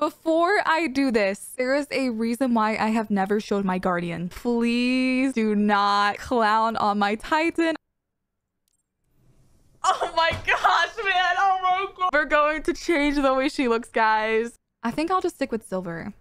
Before I do this, there is a reason why I have never shown my guardian. Please do not clown on my Titan. Oh my gosh, man. Oh my God. We're going to change the way she looks, guys. I think I'll just stick with silver.